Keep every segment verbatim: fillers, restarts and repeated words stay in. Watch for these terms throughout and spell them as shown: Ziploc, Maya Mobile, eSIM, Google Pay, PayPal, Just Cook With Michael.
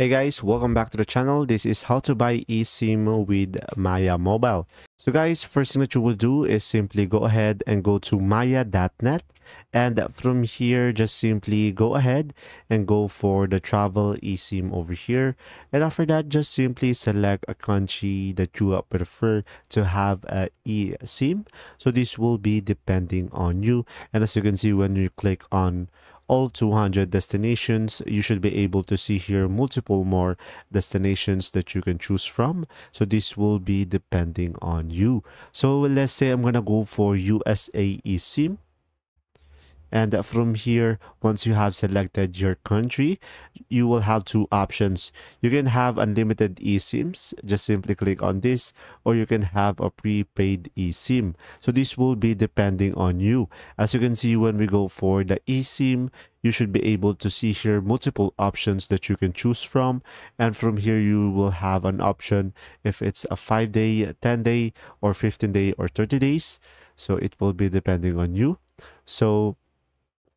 Hey guys, welcome back to the channel. This is how to buy eSIM with Maya Mobile. So guys, first thing that you will do is simply go ahead and go to maya dot net, and from here just simply go ahead and go for the travel eSIM over here, and after that just simply select a country that you prefer to have a eSIM. So this will be depending on you, and as you can see, when you click on all two hundred destinations, you should be able to see here multiple more destinations that you can choose from. So this will be depending on you. So let's say I'm gonna go for U S A eSIM, and from here, once you have selected your country, you will have two options. You can have unlimited eSIMs, just simply click on this, or you can have a prepaid eSIM. So this will be depending on you. As you can see, when we go for the eSIM, you should be able to see here multiple options that you can choose from, and from here you will have an option if it's a five day, ten day, or fifteen day, or thirty days. So it will be depending on you. So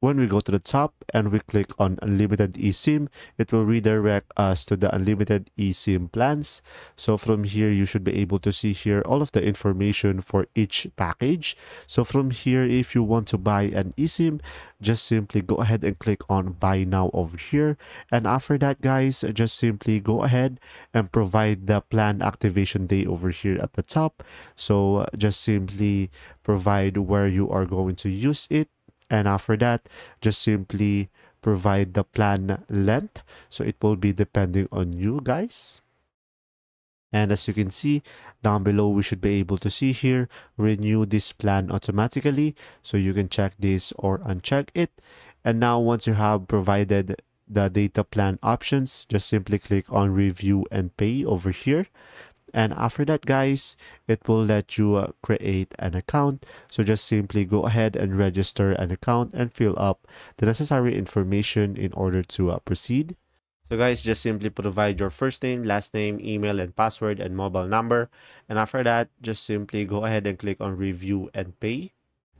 when we go to the top and we click on unlimited eSIM, it will redirect us to the unlimited eSIM plans. So from here, you should be able to see here all of the information for each package. So from here, if you want to buy an eSIM, just simply go ahead and click on buy now over here. And after that, guys, just simply go ahead and provide the plan activation day over here at the top. So just simply provide where you are going to use it. And after that, just simply provide the plan length. So it will be depending on you guys. And as you can see down below, we should be able to see here, renew this plan automatically. So you can check this or uncheck it. And now once you have provided the data plan options, just simply click on review and pay over here. And after that, guys, it will let you uh, create an account. So just simply go ahead and register an account and fill up the necessary information in order to uh, proceed. So guys, just simply provide your first name, last name, email, and password, and mobile number. And after that, just simply go ahead and click on review and pay.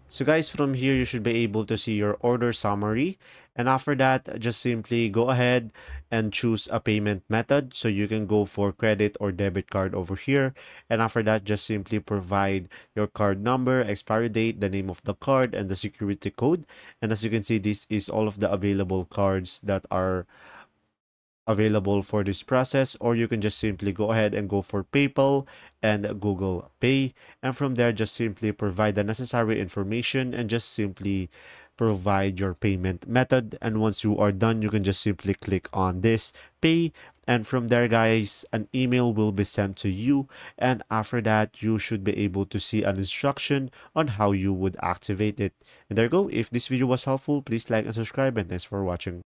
So guys, from here, you should be able to see your order summary. And after that, just simply go ahead and choose a payment method. So you can go for credit or debit card over here. And after that, just simply provide your card number, expiry date, the name of the card, and the security code. And as you can see, this is all of the available cards that are available for this process, or you can just simply go ahead and go for PayPal and Google Pay. And from there, just simply provide the necessary information and just simply provide your payment method. And once you are done, you can just simply click on this pay, and from there, guys, an email will be sent to you. And after that, you should be able to see an instruction on how you would activate it. And there you go. If this video was helpful, please like and subscribe, and thanks for watching.